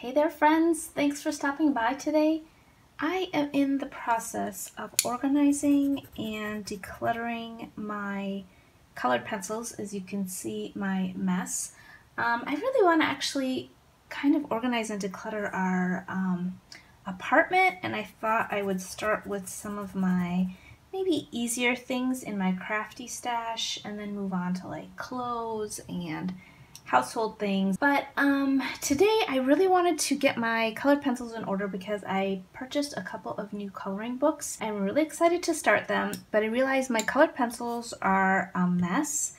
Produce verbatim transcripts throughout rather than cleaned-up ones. Hey there friends, thanks for stopping by today. I am in the process of organizing and decluttering my colored pencils. As you can see, my mess. Um, I really want to actually kind of organize and declutter our um, apartment, and I thought I would start with some of my maybe easier things in my crafty stash and then move on to like clothes and household things. But um, today I really wanted to get my colored pencils in order because I purchased a couple of new coloring books. I'm really excited to start them, but I realized my colored pencils are a mess.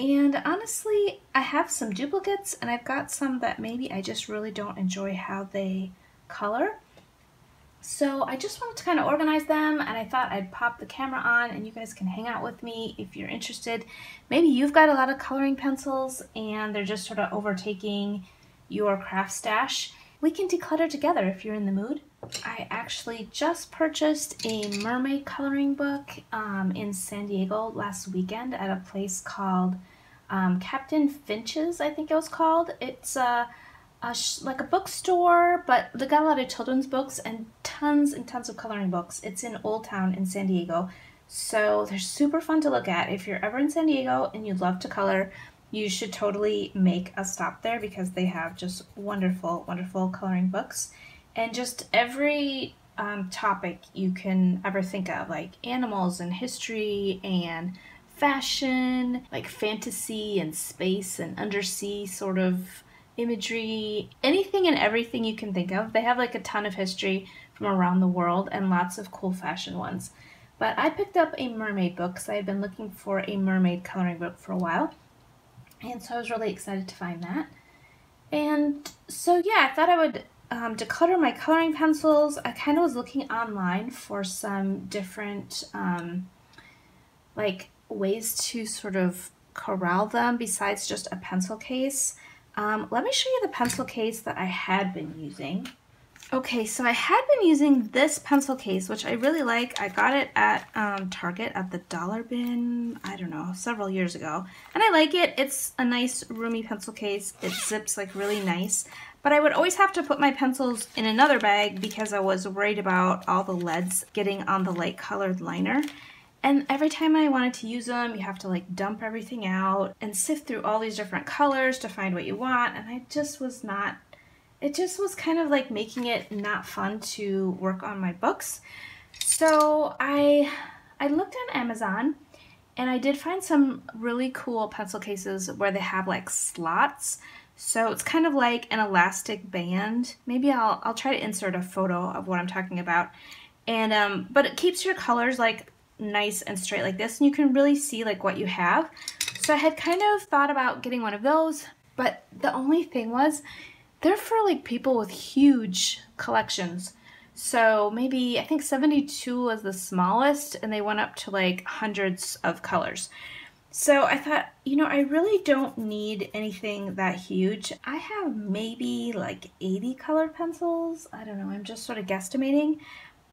And honestly, I have some duplicates and I've got some that maybe I just really don't enjoy how they color. So I just wanted to kind of organize them, and I thought I'd pop the camera on and you guys can hang out with me if you're interested. Maybe you've got a lot of coloring pencils and they're just sort of overtaking your craft stash. We can declutter together if you're in the mood. I actually just purchased a mermaid coloring book um, in San Diego last weekend at a place called um, Captain Finch's, I think it was called. It's a uh, Uh, like a bookstore, but they got a lot of children's books and tons and tons of coloring books. It's in Old Town in San Diego, so they're super fun to look at. If you're ever in San Diego and you love to color, you should totally make a stop there because they have just wonderful, wonderful coloring books. And just every um, topic you can ever think of, like animals and history and fashion, like fantasy and space and undersea sort of imagery, anything and everything you can think of. They have like a ton of history from around the world and lots of cool fashion ones. But I picked up a mermaid book because I had been looking for a mermaid coloring book for a while. And so I was really excited to find that. And so yeah, I thought I would um, declutter my coloring pencils. I kind of was looking online for some different um, like ways to sort of corral them besides just a pencil case. Um, let me show you the pencil case that I had been using. Okay, so I had been using this pencil case, which I really like. I got it at um, Target at the dollar bin, I don't know, several years ago. And I like it. It's a nice, roomy pencil case. It zips like really nice. But I would always have to put my pencils in another bag because I was worried about all the leads getting on the light colored liner. And every time I wanted to use them, you have to like dump everything out and sift through all these different colors to find what you want. And I just was not, it just was kind of like making it not fun to work on my books. So I, I looked on Amazon and I did find some really cool pencil cases where they have like slots. So it's kind of like an elastic band. Maybe I'll, I'll try to insert a photo of what I'm talking about. And, um, but it keeps your colors like nice and straight like this, and you can really see like what you have. So I had kind of thought about getting one of those, but the only thing was they're for like people with huge collections. So maybe I think seventy-two was the smallest and they went up to like hundreds of colors. So I thought, you know, I really don't need anything that huge. I have maybe like eighty colored pencils. I don't know, I'm just sort of guesstimating.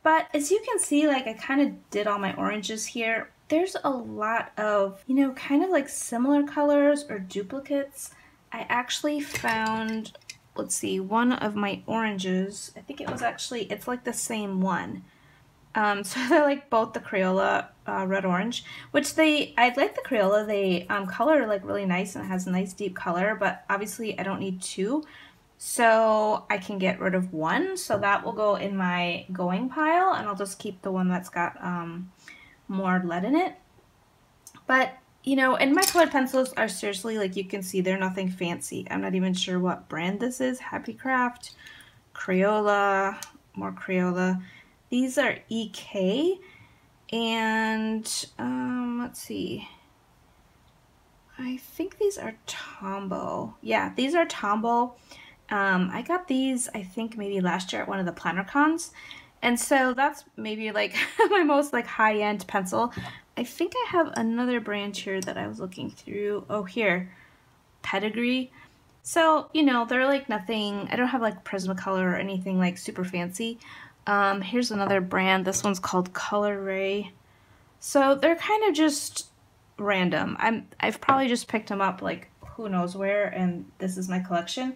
But as you can see, like I kind of did all my oranges here. There's a lot of, you know, kind of like similar colors or duplicates. I actually found, let's see, one of my oranges. I think it was actually, it's like the same one. Um, so they're like both the Crayola uh, red orange, which they, I like the Crayola. They um, color like really nice and it has a nice deep color, but obviously I don't need two. So I can get rid of one, so that will go in my going pile, and I'll just keep the one that's got um, more lead in it. But, you know, and my colored pencils are seriously, like you can see, they're nothing fancy. I'm not even sure what brand this is. Happy Craft, Crayola, more Crayola. These are E K, and um, let's see. I think these are Tombow. Yeah, these are Tombow. Um, I got these, I think maybe last year at one of the planner cons. And so that's maybe like my most like high-end pencil. I think I have another brand here that I was looking through. Oh, here, Pedigree. So, you know, they're like nothing, I don't have like Prismacolor or anything like super fancy. Um, here's another brand. This one's called Color Ray. So they're kind of just random. I'm, I've probably just picked them up like who knows where, and this is my collection.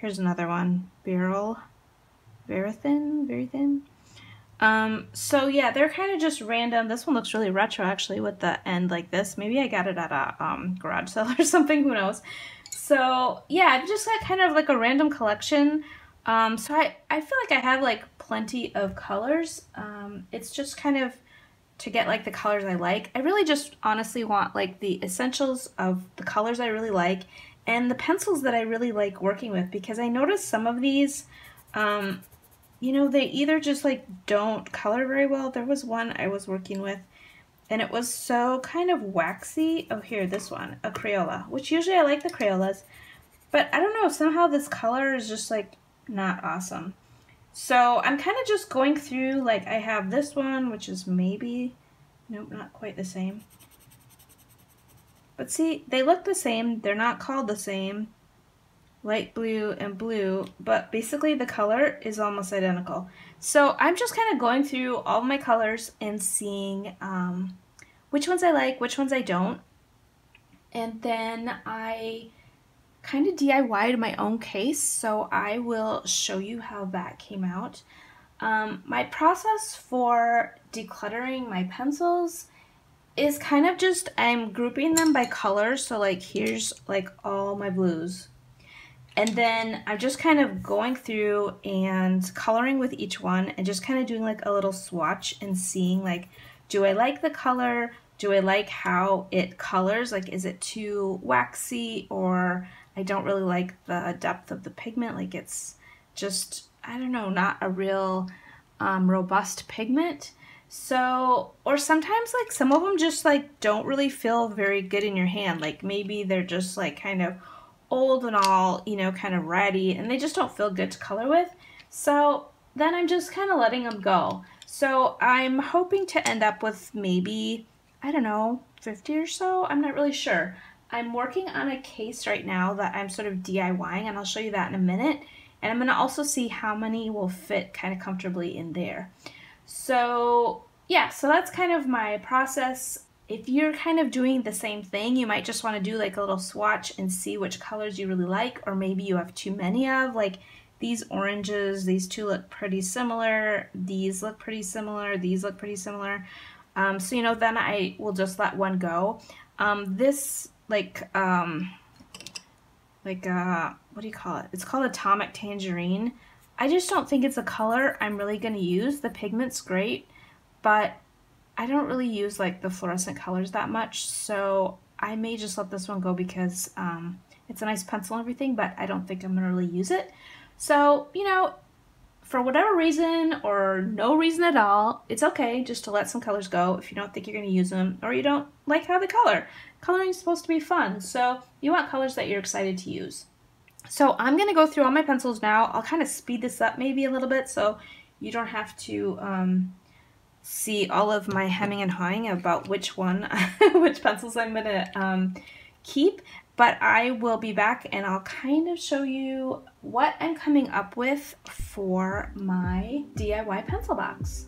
Here's another one, Beryl, very thin, very thin. Um, so yeah, they're kind of just random. This one looks really retro actually with the end like this. Maybe I got it at a um, garage sale or something, who knows. So yeah, I've just got kind of like a random collection. Um, so I, I feel like I have like plenty of colors. Um, it's just kind of to get like the colors I like. I really just honestly want like the essentials of the colors I really like and the pencils that I really like working with, because I noticed some of these, um, you know, they either just like don't color very well. There was one I was working with and it was so kind of waxy. Oh, here, this one, a Crayola, which usually I like the Crayolas, but I don't know, somehow this color is just like not awesome. So I'm kind of just going through, like I have this one, which is maybe, nope, not quite the same. But see, they look the same, they're not called the same. Light blue and blue, but basically the color is almost identical. So I'm just kind of going through all my colors and seeing um, which ones I like, which ones I don't. And then I kind of D I Y'd my own case, so I will show you how that came out. Um, my process for decluttering my pencils is kind of just, I'm grouping them by color. So like here's like all my blues. And then I'm just kind of going through and coloring with each one and just kind of doing like a little swatch and seeing like, do I like the color? Do I like how it colors? Like, is it too waxy, or I don't really like the depth of the pigment? Like it's just, I don't know, not a real um, robust pigment. So, or sometimes like some of them just like don't really feel very good in your hand. Like maybe they're just like kind of old and all, you know, kind of ratty, and they just don't feel good to color with. So then I'm just kind of letting them go. So I'm hoping to end up with maybe, I don't know, fifty or so. I'm not really sure. I'm working on a case right now that I'm sort of DIYing, and I'll show you that in a minute. And I'm going to also see how many will fit kind of comfortably in there. So yeah, so that's kind of my process. If you're kind of doing the same thing, you might just want to do like a little swatch and see which colors you really like, or maybe you have too many of, like these oranges, these two look pretty similar, these look pretty similar, these look pretty similar. Um, so, you know, then I will just let one go. Um, this like, um, like, uh, what do you call it? It's called Atomic Tangerine. I just don't think it's a color I'm really going to use. The pigment's great, but I don't really use like the fluorescent colors that much, so I may just let this one go because um, it's a nice pencil and everything, but I don't think I'm gonna really use it. So, you know, for whatever reason or no reason at all, it's okay just to let some colors go if you don't think you're gonna use them or you don't like how they color. Coloring is supposed to be fun, so you want colors that you're excited to use. So I'm gonna go through all my pencils now. I'll kind of speed this up maybe a little bit so you don't have to um, see all of my hemming and hawing about which one, which pencils I'm gonna um, keep, but I will be back and I'll kind of show you what I'm coming up with for my D I Y pencil box.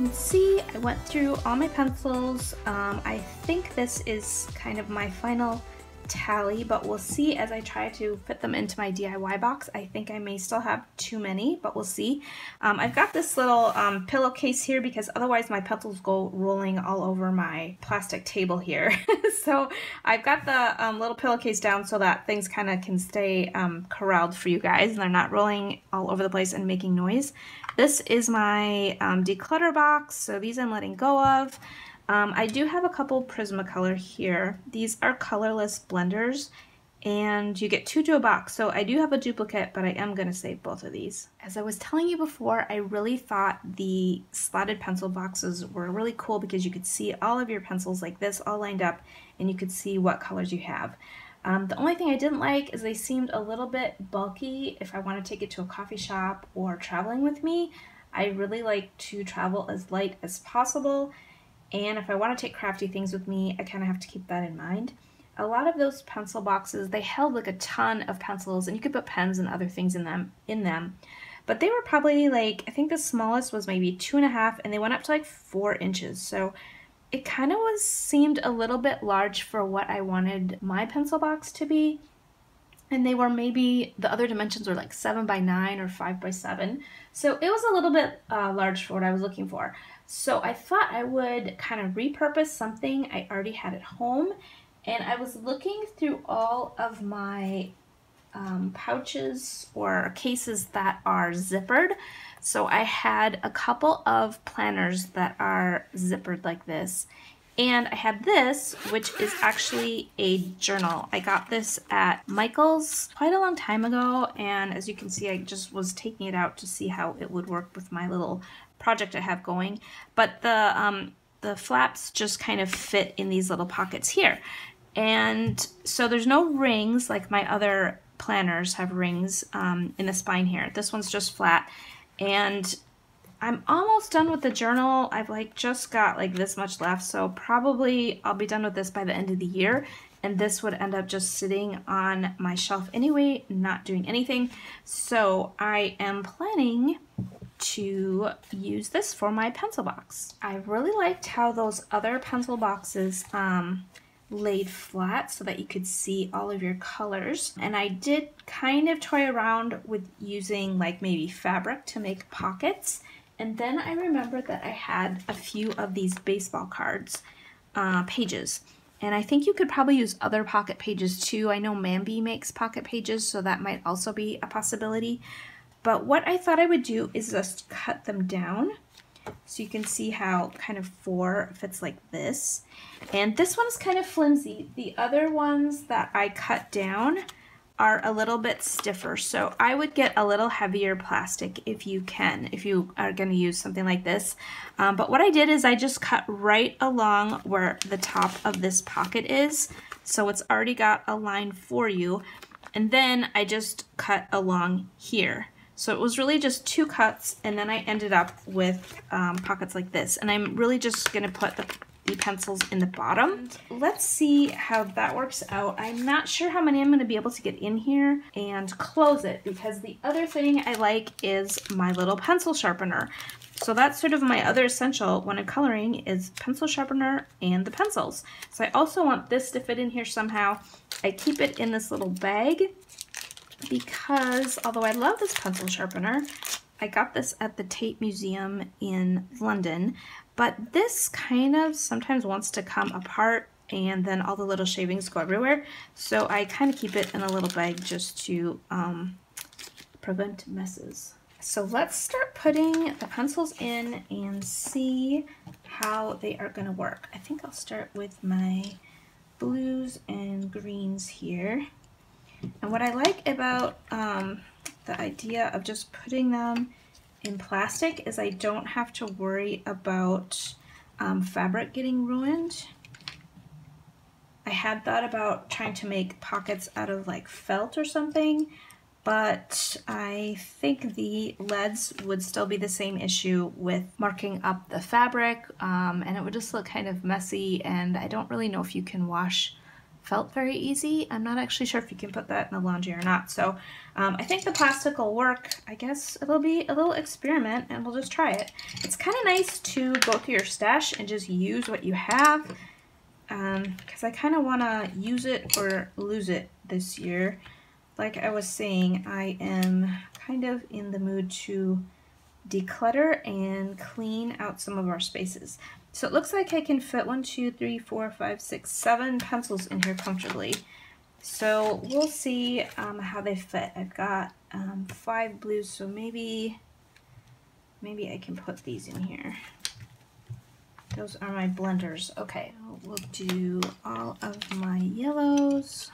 can see, I went through all my pencils. Um, I think this is kind of my final tally, but we'll see as I try to fit them into my D I Y box. I think I may still have too many, but we'll see. Um, I've got this little um, pillowcase here because otherwise my pencils go rolling all over my plastic table here. So I've got the um, little pillowcase down so that things kind of can stay um, corralled for you guys and they're not rolling all over the place and making noise. This is my um, declutter box, so these I'm letting go of. Um, I do have a couple Prismacolor here. These are colorless blenders and you get two to a box. So I do have a duplicate, but I am gonna save both of these. As I was telling you before, I really thought the slotted pencil boxes were really cool because you could see all of your pencils like this all lined up and you could see what colors you have. Um, the only thing I didn't like is they seemed a little bit bulky if I wanna take it to a coffee shop or traveling with me. I really like to travel as light as possible. And if I want to take crafty things with me, I kind of have to keep that in mind. A lot of those pencil boxes, they held like a ton of pencils and you could put pens and other things in them, in them. But they were probably like, I think the smallest was maybe two and a half and they went up to like four inches. So it kind of was seemed a little bit large for what I wanted my pencil box to be. And they were maybe, the other dimensions were like seven by nine or five by seven. So it was a little bit uh, large for what I was looking for. So I thought I would kind of repurpose something I already had at home. And I was looking through all of my um, pouches or cases that are zippered. So I had a couple of planners that are zippered like this. And I had this, which is actually a journal. I got this at Michael's quite a long time ago. And as you can see, I just was taking it out to see how it would work with my little project I have going. But the, um, the flaps just kind of fit in these little pockets here. And so there's no rings like my other planners have rings um, in the spine here. This one's just flat. And I'm almost done with the journal. I've like just got like this much left, so probably I'll be done with this by the end of the year, and this would end up just sitting on my shelf anyway, not doing anything. So I am planning to use this for my pencil box. I really liked how those other pencil boxes um, laid flat so that you could see all of your colors. And I did kind of toy around with using like maybe fabric to make pockets. And then I remembered that I had a few of these baseball cards uh, pages. And I think you could probably use other pocket pages too. I know Mambi makes pocket pages, so that might also be a possibility. But what I thought I would do is just cut them down. So you can see how kind of four fits like this. And this one is kind of flimsy. The other ones that I cut down are a little bit stiffer. So I would get a little heavier plastic if you can, if you are gonna use something like this. Um, but what I did is I just cut right along where the top of this pocket is. So it's already got a line for you. And then I just cut along here. So it was really just two cuts, and then I ended up with um, pockets like this. And I'm really just gonna put the pencils in the bottom. Let's see how that works out. I'm not sure how many I'm going to be able to get in here and close it, because the other thing I like is my little pencil sharpener. So that's sort of my other essential when I'm coloring is pencil sharpener and the pencils. So I also want this to fit in here somehow. I keep it in this little bag because although I love this pencil sharpener, I got this at the Tate Museum in London, but this kind of sometimes wants to come apart and then all the little shavings go everywhere. So I kind of keep it in a little bag just to um, prevent messes. So let's start putting the pencils in and see how they are gonna work. I think I'll start with my blues and greens here. And what I like about um, the idea of just putting them in plastic is I don't have to worry about um, fabric getting ruined. I had thought about trying to make pockets out of like felt or something, but I think the leads would still be the same issue with marking up the fabric um, and it would just look kind of messy, and I don't really know if you can wash felt very easy. I'm not actually sure if you can put that in the laundry or not. So um, I think the plastic will work. I guess it'll be a little experiment and we'll just try it. It's kind of nice to go through your stash and just use what you have, um, because I kind of want to use it or lose it this year. Like I was saying, I am kind of in the mood to declutter and clean out some of our spaces. So it looks like I can fit one, two, three, four, five, six, seven pencils in here comfortably. So we'll see um, how they fit. I've got um, five blues, so maybe, maybe I can put these in here. Those are my blenders. Okay, we'll do all of my yellows.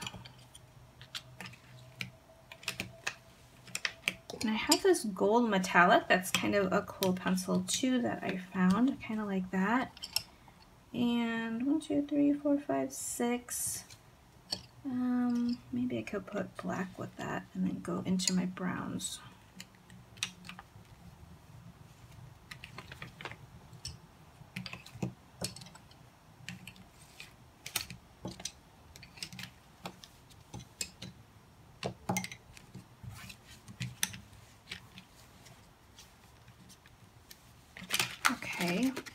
And I have this gold metallic that's kind of a cool pencil too that I found. I kind of like that. And one, two, three, four, five, six. Um, maybe I could put black with that and then go into my browns.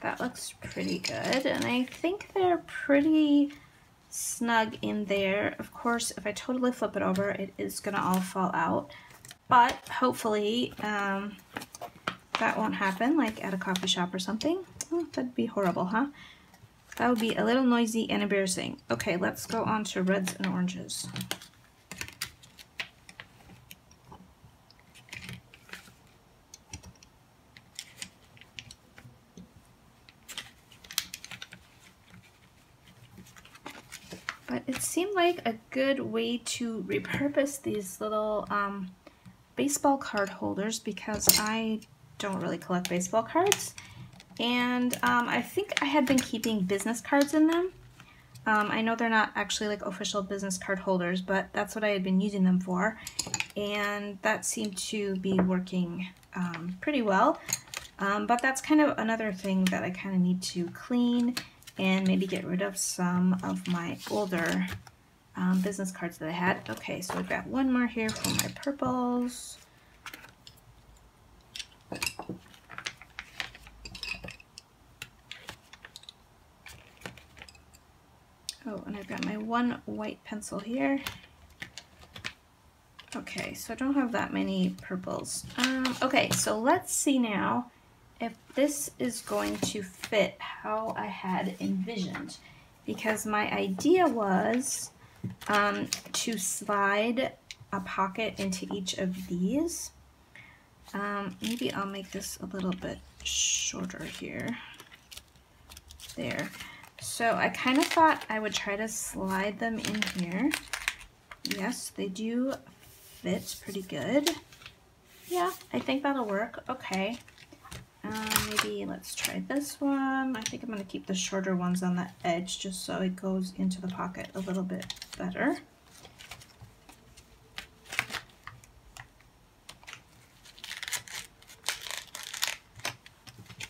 That looks pretty good, and I think they're pretty snug in there. Of course, if I totally flip it over, it is gonna all fall out, but hopefully um, that won't happen, like at a coffee shop or something. Oh, that'd be horrible, huh? That would be a little noisy and embarrassing. Okay, let's go on to reds and oranges. Seemed like a good way to repurpose these little um, baseball card holders, because I don't really collect baseball cards, and um, I think I had been keeping business cards in them. Um, I know they're not actually like official business card holders, but that's what I had been using them for, and that seemed to be working um, pretty well. Um, but that's kind of another thing that I kind of need to clean and maybe get rid of some of my older um, business cards that I had. Okay, so I've got one more here for my purples. Oh, and I've got my one white pencil here. Okay, so I don't have that many purples. Um, okay, so let's see now if this is going to fit how I had envisioned, because my idea was um, to slide a pocket into each of these. Um, maybe I'll make this a little bit shorter here. There. So I kind of thought I would try to slide them in here. Yes, they do fit pretty good. Yeah, I think that'll work. Okay. Uh, maybe let's try this one. I think I'm going to keep the shorter ones on the edge just so it goes into the pocket a little bit better.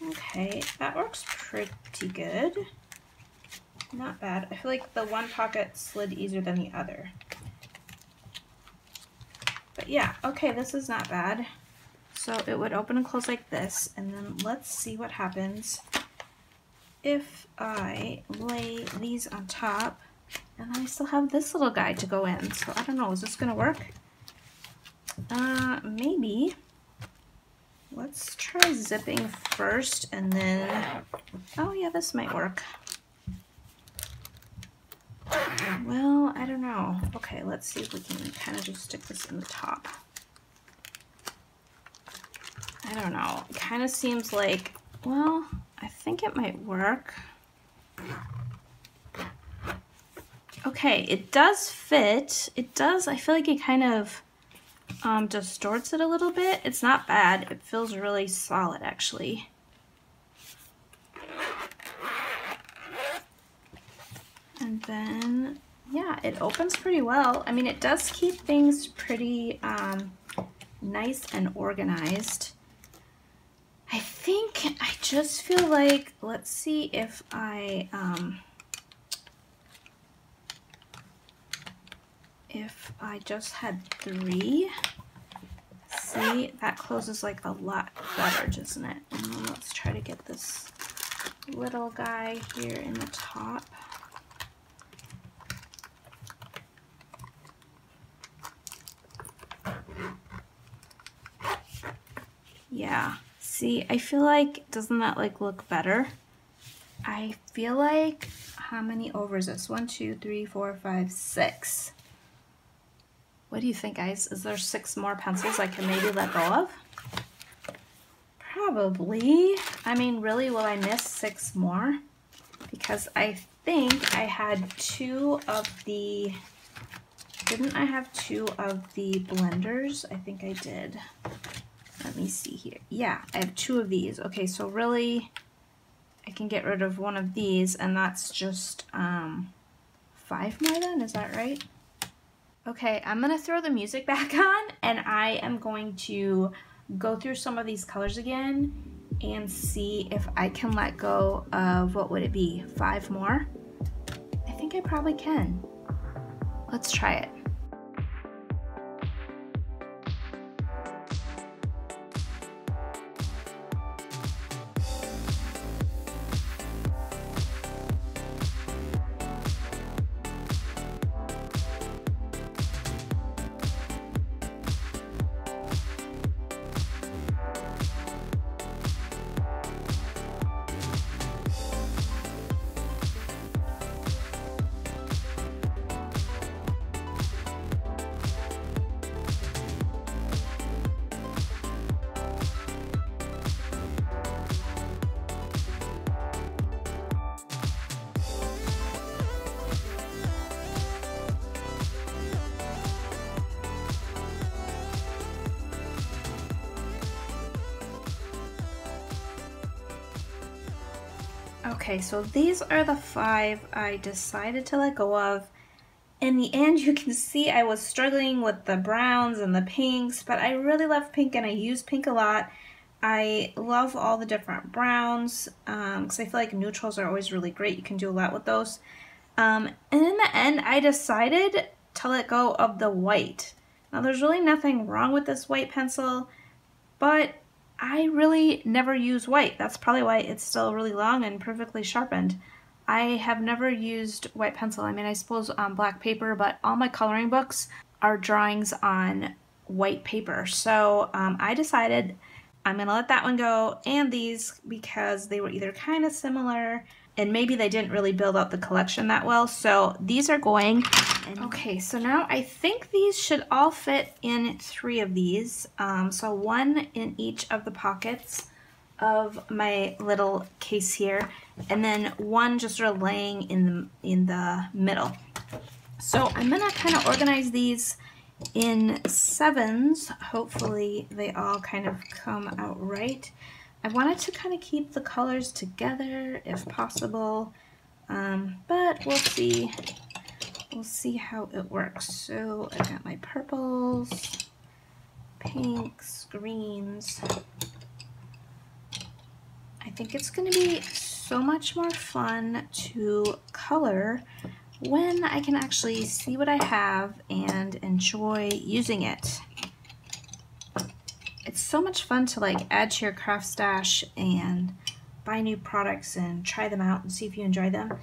Okay, that works pretty good. Not bad. I feel like the one pocket slid easier than the other. But yeah, okay, this is not bad. So it would open and close like this, and then let's see what happens if I lay these on top, and I still have this little guy to go in. So I don't know, is this gonna work? Uh, maybe. Let's try zipping first, and then, oh yeah, this might work. Well, I don't know. Okay, let's see if we can kind of just stick this in the top. I don't know, it kind of seems like, well, I think it might work. Okay, it does fit. It does, I feel like it kind of um, distorts it a little bit. It's not bad. It feels really solid, actually. And then, yeah, it opens pretty well. I mean, it does keep things pretty um, nice and organized. I think I just feel like, let's see if I um, if I just had three. See, that closes like a lot better, doesn't it? And then let's try to get this little guy here in the top. Yeah, see, I feel like, doesn't that like look better? I feel like, how many over is this? One, two, three, four, five, six. What do you think, guys? Is there six more pencils I can maybe let go of? Probably. I mean, really, will I miss six more? Because I think I had two of the, didn't I have two of the blenders? I think I did. Let me see here. Yeah, I have two of these. Okay, so really, I can get rid of one of these, and that's just um, five more then, is that right? Okay, I'm gonna throw the music back on, and I am going to go through some of these colors again and see if I can let go of, what would it be, five more? I think I probably can. Let's try it. Okay, so these are the five I decided to let go of. In the end, you can see I was struggling with the browns and the pinks, but I really love pink and I use pink a lot. I love all the different browns um, because I feel like neutrals are always really great. You can do a lot with those. Um, and in the end, I decided to let go of the white. Now, there's really nothing wrong with this white pencil, but I really never use white. That's probably why it's still really long and perfectly sharpened. I have never used white pencil. I mean, I suppose on black paper, but all my coloring books are drawings on white paper. So um, I decided I'm gonna let that one go and these, because they were either kind of similar and maybe they didn't really build out the collection that well. So these are going. Okay, so now I think these should all fit in three of these. Um, so one in each of the pockets of my little case here, and then one just sort of laying in the, in the middle. So I'm gonna kind of organize these in sevens. Hopefully they all kind of come out right. I wanted to kind of keep the colors together if possible, um, but we'll see. We'll see how it works. So I got my purples, pinks, greens. I think it's going to be so much more fun to color when I can actually see what I have and enjoy using it. It's so much fun to like add to your craft stash and buy new products and try them out and see if you enjoy them.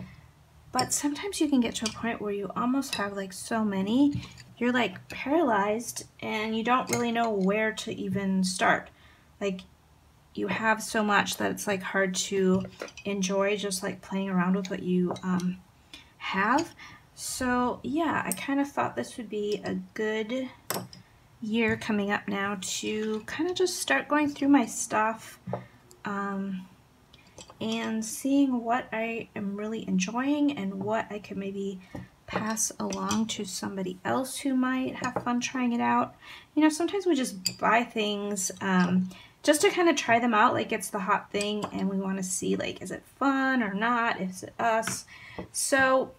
But sometimes you can get to a point where you almost have like so many, you're like paralyzed and you don't really know where to even start. Like you have so much that it's like hard to enjoy just like playing around with what you um, have. So yeah, I kind of thought this would be a good year coming up now to kind of just start going through my stuff. Um, and seeing what I am really enjoying and what I could maybe pass along to somebody else who might have fun trying it out. You know, sometimes we just buy things um, just to kind of try them out, like it's the hot thing and we want to see like, is it fun or not? Is it us? So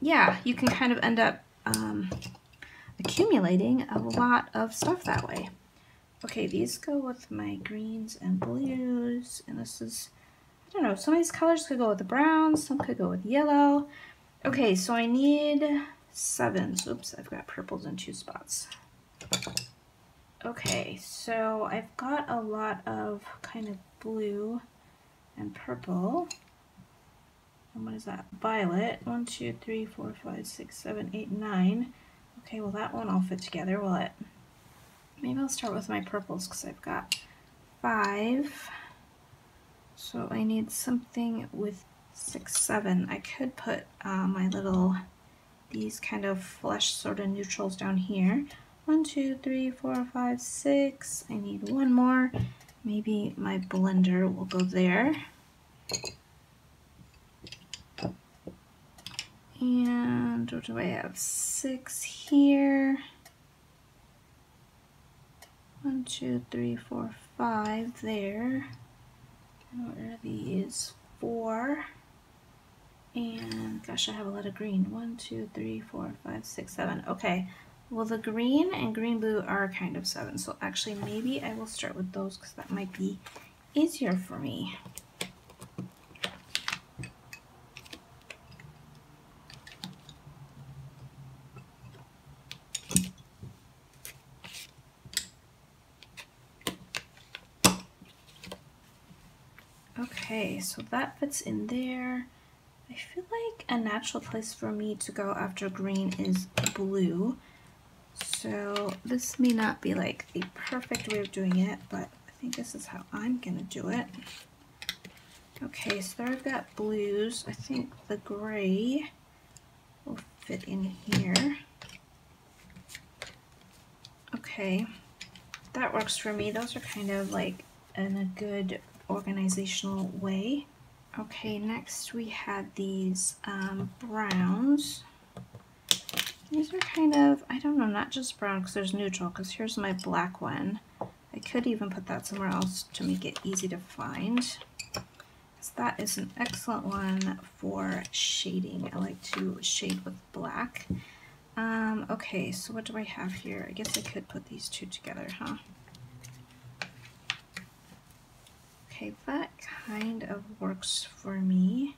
yeah, you can kind of end up um, accumulating a lot of stuff that way. Okay, these go with my greens and blues, and this is, I don't know, some of these colors could go with the browns, some could go with yellow. Okay, so I need sevens. Oops, I've got purples in two spots. Okay, so I've got a lot of kind of blue and purple. And what is that? Violet. One, two, three, four, five, six, seven, eight, nine. Okay, well that one all fit together, will it? Maybe I'll start with my purples because I've got five. So I need something with six, seven. I could put uh, my little, these kind of flesh sort of neutrals down here. One, two, three, four, five, six. I need one more. Maybe my blender will go there. And what do I have? Six here. One, two, three, four, five there. And what are these? Four. And gosh, I have a lot of green. One, two, three, four, five, six, seven. Okay. Well, the green and green blue are kind of seven, so actually maybe I will start with those because that might be easier for me. Okay, so that fits in there. I feel like a natural place for me to go after green is blue. So this may not be like the perfect way of doing it, but I think this is how I'm gonna do it. Okay, so there I've got blues. I think the gray will fit in here. Okay, that works for me. Those are kind of like in a good organizational way. Okay, next we had these um, browns. These are kind of, I don't know, not just brown because there's neutral, because here's my black one. I could even put that somewhere else to make it easy to find. So that is an excellent one for shading. I like to shade with black. Um, okay, so what do I have here? I guess I could put these two together, huh? Okay, that kind of works for me.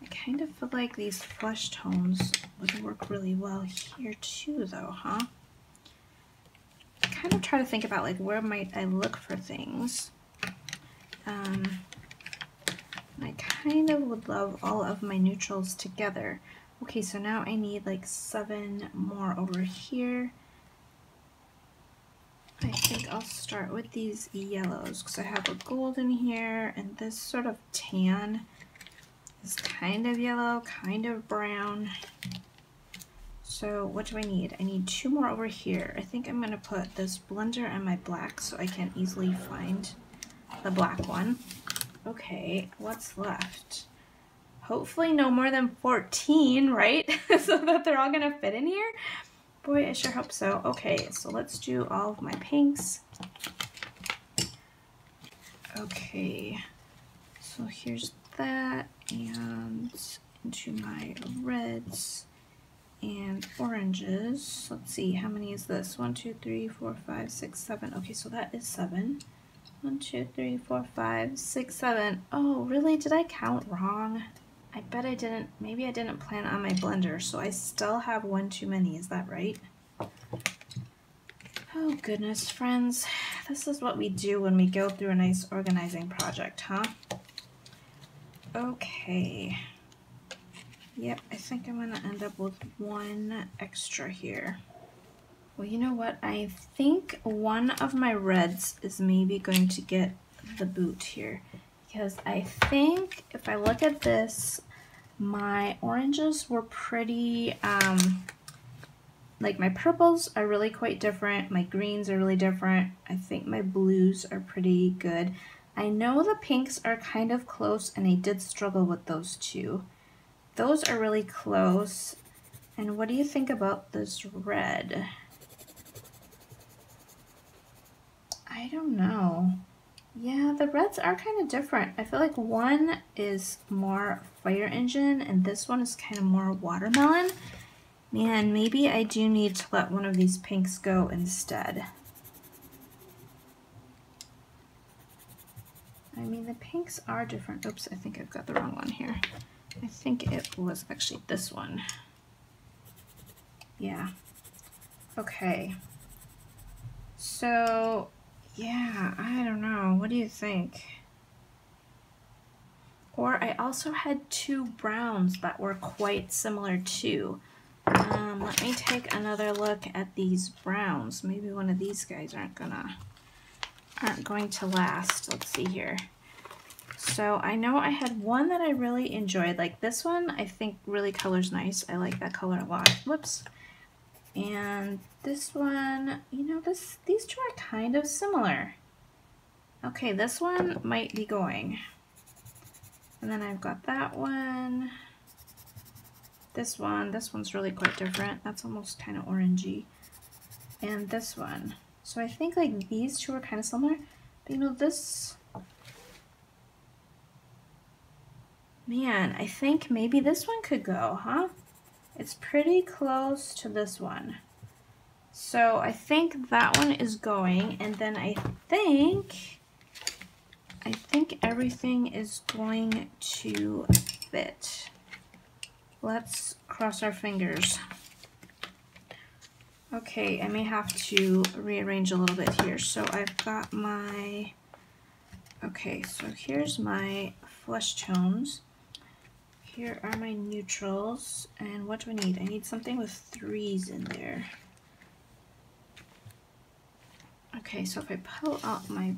I kind of feel like these flesh tones would work really well here too though, huh? I kind of try to think about like where might I look for things. Um, and I kind of would love all of my neutrals together. Okay, so now I need like seven more over here. I think I'll start with these yellows because I have a gold in here and this sort of tan. It's kind of yellow, kind of brown. So what do I need? I need two more over here. I think I'm gonna put this blender and my black so I can easily find the black one. Okay, what's left? Hopefully no more than fourteen, right? So that they're all gonna fit in here? Boy, I sure hope so. Okay, so let's do all of my pinks. Okay, so here's that, and into my reds and oranges. Let's see, how many is this? One, two, three, four, five, six, seven. Okay, so that is seven. One, two, three, four, five, six, seven. Oh, really? Did I count wrong? I bet I didn't. Maybe I didn't plan on my blender, so I still have one too many. Is that right? Oh, goodness, friends. This is what we do when we go through a nice organizing project, huh? Okay, yep, I think I'm gonna end up with one extra here. Well, you know what, I think one of my reds is maybe going to get the boot here, because I think if I look at this, my oranges were pretty um like my purples are really quite different, my greens are really different. I think my blues are pretty good. I know the pinks are kind of close, and I did struggle with those two. Those are really close. And what do you think about this red? I don't know. Yeah, the reds are kind of different. I feel like one is more fire engine, and this one is kind of more watermelon. Man, maybe I do need to let one of these pinks go instead. I mean, the pinks are different. Oops, I think I've got the wrong one here. I think it was actually this one. Yeah. Okay. So, yeah, I don't know. What do you think? Or I also had two browns that were quite similar too. Um, let me take another look at these browns. Maybe one of these guys aren't gonna aren't going to last. Let's see here. So I know I had one that I really enjoyed. Like this one, I think really color's nice. I like that color a lot. Whoops. And this one, you know, this these two are kind of similar. Okay, this one might be going. And then I've got that one, this one, this one's really quite different. That's almost kind of orangey. And this one. So I think like these two are kind of similar. But you know, this, man, I think maybe this one could go, huh? It's pretty close to this one. So I think that one is going, and then I think I think everything is going to fit. Let's cross our fingers. Okay, I may have to rearrange a little bit here. So I've got my, okay, so here's my flesh tones. Here are my neutrals. And what do I need? I need something with threes in there. Okay, so if I pull out my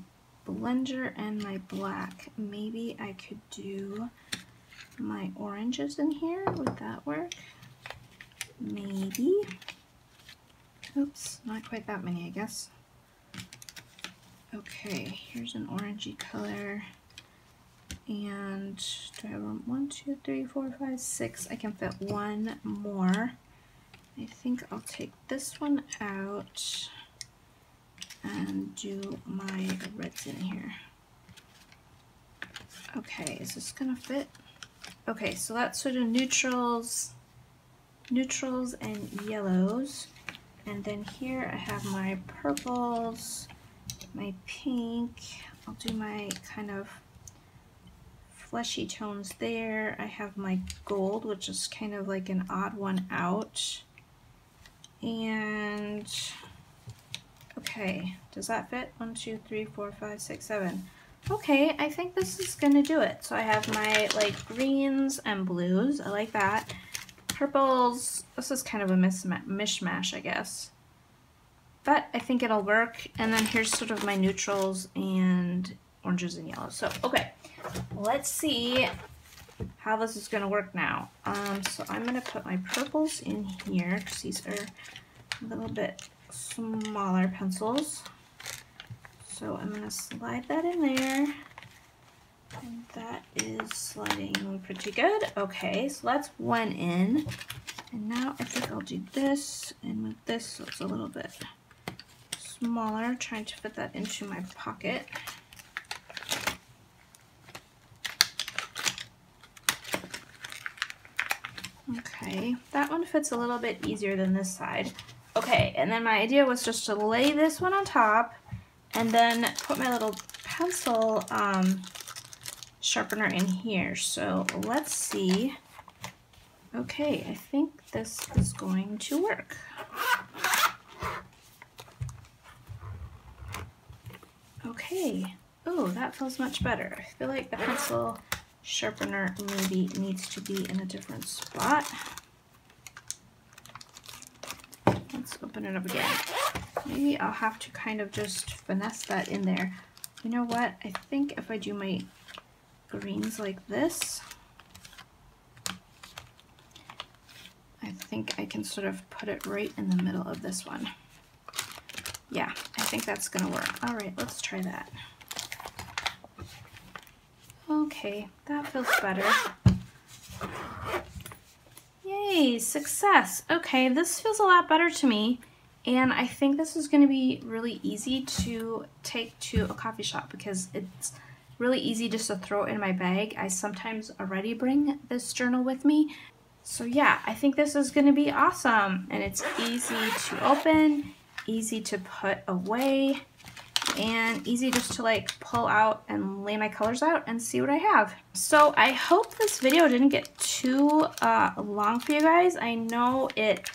blender and my black, maybe I could do my oranges in here. Would that work? Maybe. Oops, not quite that many, I guess. Okay, here's an orangey color. And do I have one, two, three, four, five, six? I can fit one more. I think I'll take this one out and do my reds in here. Okay, is this gonna fit? Okay, so that's sort of neutrals, neutrals and yellows. And then here I have my purples, my pink. I'll do my kind of fleshy tones there. I have my gold, which is kind of like an odd one out. And okay, does that fit? One, two, three, four, five, six, seven. Okay, I think this is gonna do it. So I have my like greens and blues. I like that. Purples. This is kind of a mishmash, I guess. But I think it'll work. And then here's sort of my neutrals and oranges and yellows. So okay, let's see how this is gonna work now. Um, so I'm gonna put my purples in here because these are a little bit smaller pencils. So I'm going to slide that in there. And that is sliding pretty good. Okay, so that's one in. And now I think I'll do this and move this so it's a little bit smaller, trying to fit that into my pocket. Okay, that one fits a little bit easier than this side. Okay, and then my idea was just to lay this one on top and then put my little pencil um, sharpener in here. So let's see. Okay, I think this is going to work. Okay. Oh, that feels much better. I feel like the pencil sharpener maybe needs to be in a different spot. Let's open it up again. Maybe I'll have to kind of just finesse that in there. You know what? I think if I do my greens like this, I think I can sort of put it right in the middle of this one. Yeah, I think that's gonna work. All right, let's try that. Okay, that feels better. Yay, success. Okay, this feels a lot better to me, and I think this is going to be really easy to take to a coffee shop because it's really easy just to throw in my bag. I sometimes already bring this journal with me. So yeah, I think this is going to be awesome, and it's easy to open, easy to put away, and easy just to like pull out and lay my colors out and see what I have. So I hope this video didn't get too uh, long for you guys. I know it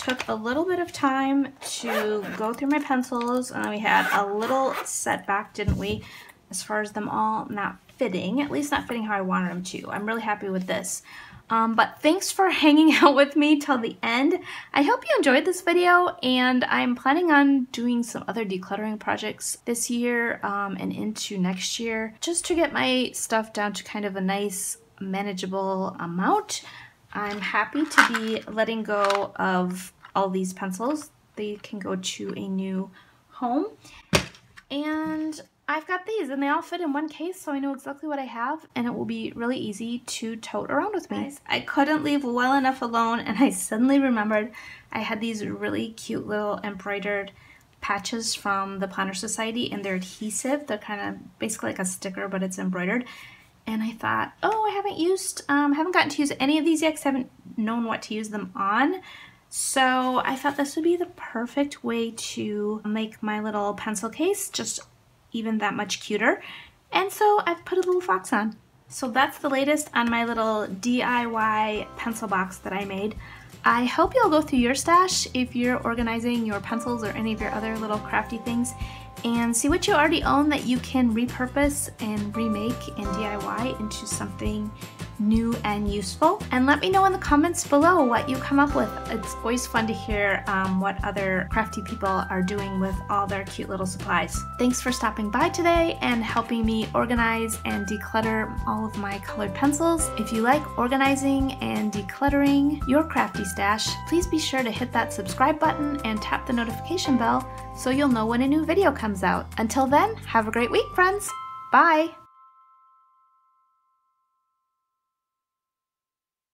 took a little bit of time to go through my pencils, and we had a little setback, didn't we, as far as them all not fitting, at least not fitting how I wanted them to. I'm really happy with this. Um, but thanks for hanging out with me till the end. I hope you enjoyed this video, and I'm planning on doing some other decluttering projects this year um, and into next year, just to get my stuff down to kind of a nice manageable amount. I'm happy to be letting go of all these pencils. They can go to a new home. And I've got these, and they all fit in one case, so I know exactly what I have, and it will be really easy to tote around with me. I couldn't leave well enough alone, and I suddenly remembered I had these really cute little embroidered patches from the Planner Society, and they're adhesive. They're kind of basically like a sticker, but it's embroidered. And I thought, oh, I haven't used, um, haven't gotten to use any of these yet because I haven't known what to use them on. So I thought this would be the perfect way to make my little pencil case just even that much cuter, and so I've put a little fox on. So that's the latest on my little D I Y pencil box that I made. I hope you'll go through your stash if you're organizing your pencils or any of your other little crafty things, and see what you already own that you can repurpose and remake and D I Y into something new and useful. And let me know in the comments below what you come up with. It's always fun to hear um, what other crafty people are doing with all their cute little supplies. Thanks for stopping by today and helping me organize and declutter all of my colored pencils. If you like organizing and decluttering your crafty stash, please be sure to hit that subscribe button and tap the notification bell so you'll know when a new video comes out. Until then, have a great week, friends. Bye!